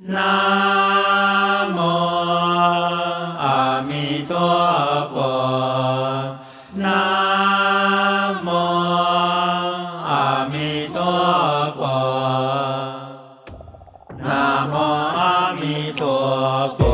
南无阿弥陀佛，南无阿弥陀佛，南无阿弥陀佛。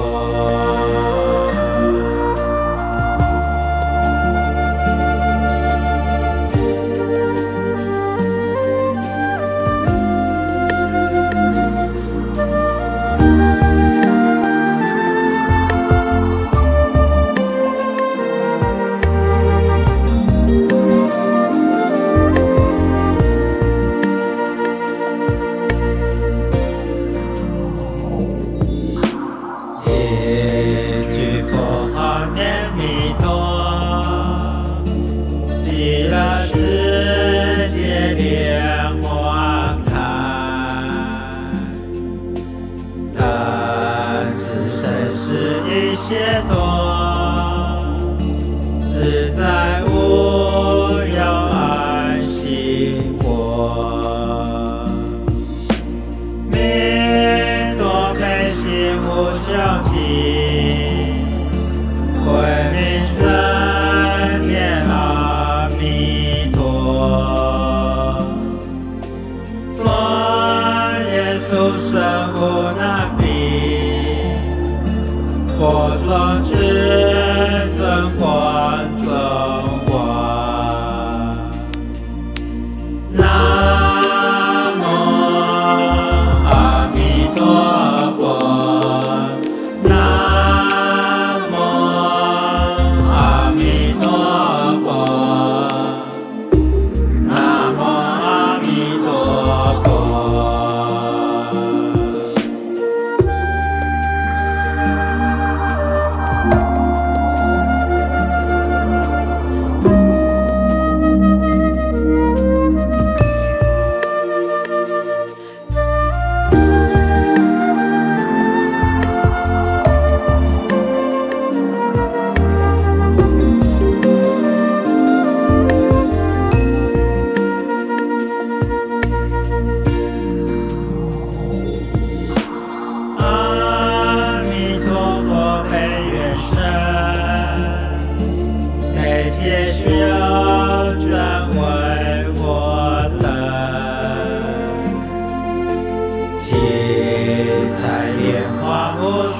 七彩莲花，我说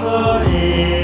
你。